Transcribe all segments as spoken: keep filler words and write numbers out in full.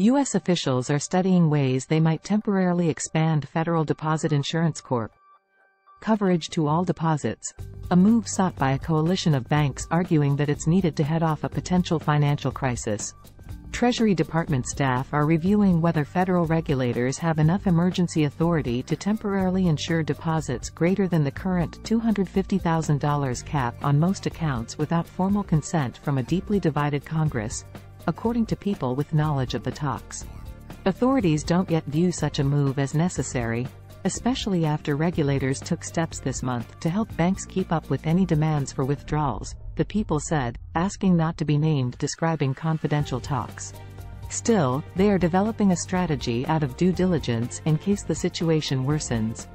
U S officials are studying ways they might temporarily expand Federal Deposit Insurance Corporation coverage to all deposits, a move sought by a coalition of banks arguing that it's needed to head off a potential financial crisis. Treasury Department staff are reviewing whether federal regulators have enough emergency authority to temporarily insure deposits greater than the current two hundred fifty thousand dollar cap on most accounts without formal consent from a deeply divided Congress, according to people with knowledge of the talks. Authorities don't yet view such a move as necessary, especially after regulators took steps this month to help banks keep up with any demands for withdrawals, the people said, asking not to be named describing confidential talks. Still, they are developing a strategy out of due diligence in case the situation worsens.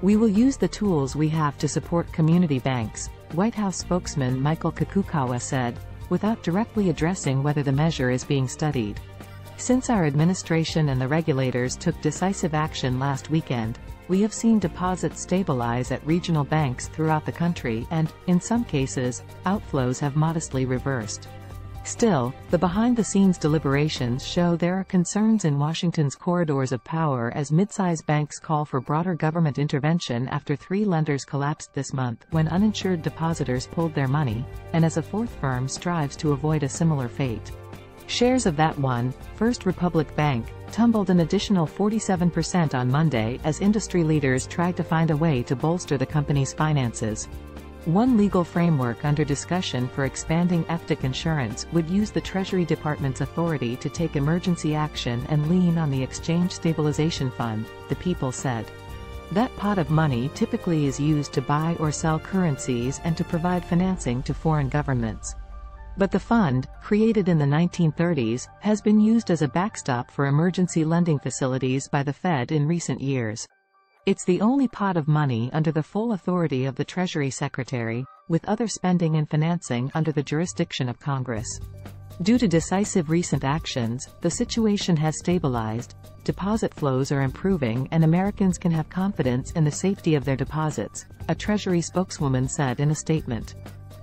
"We will use the tools we have to support community banks," White House spokesman Michael Kakukawa said, without directly addressing whether the measure is being studied. "Since our administration and the regulators took decisive action last weekend, we have seen deposits stabilize at regional banks throughout the country and, in some cases, outflows have modestly reversed." Still, the behind-the-scenes deliberations show there are concerns in Washington's corridors of power as midsize banks call for broader government intervention after three lenders collapsed this month when uninsured depositors pulled their money, and as a fourth firm strives to avoid a similar fate. Shares of that one, First Republic Bank, tumbled an additional forty-seven percent on Monday as industry leaders tried to find a way to bolster the company's finances. One legal framework under discussion for expanding F D I C insurance would use the Treasury Department's authority to take emergency action and lean on the Exchange Stabilization Fund, the people said. That pot of money typically is used to buy or sell currencies and to provide financing to foreign governments. But the fund, created in the nineteen thirties, has been used as a backstop for emergency lending facilities by the Fed in recent years. It's the only pot of money under the full authority of the Treasury Secretary, with other spending and financing under the jurisdiction of Congress. Due to decisive recent actions, the situation has stabilized, deposit flows are improving, and Americans can have confidence in the safety of their deposits, a Treasury spokeswoman said in a statement.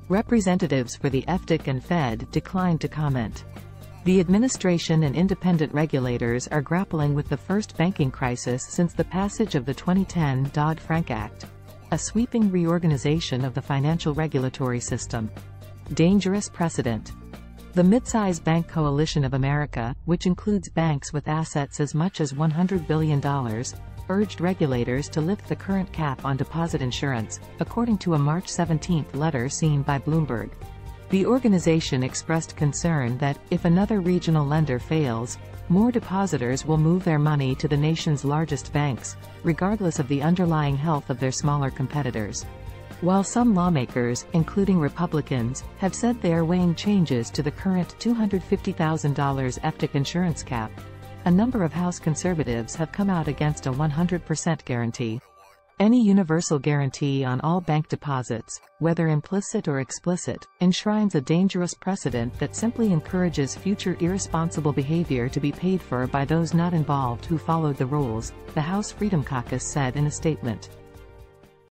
Representatives for the F D I C and Fed declined to comment. The administration and independent regulators are grappling with the first banking crisis since the passage of the twenty ten Dodd-Frank Act, a sweeping reorganization of the financial regulatory system. Dangerous precedent. The Midsize Bank Coalition of America, which includes banks with assets as much as one hundred billion dollars, urged regulators to lift the current cap on deposit insurance, according to a March seventeenth letter seen by Bloomberg. The organization expressed concern that, if another regional lender fails, more depositors will move their money to the nation's largest banks, regardless of the underlying health of their smaller competitors. While some lawmakers, including Republicans, have said they are weighing changes to the current two hundred fifty thousand dollar F D I C insurance cap, a number of House conservatives have come out against a one hundred percent guarantee. Any universal guarantee on all bank deposits, whether implicit or explicit, enshrines a dangerous precedent that simply encourages future irresponsible behavior to be paid for by those not involved who followed the rules, the House Freedom Caucus said in a statement.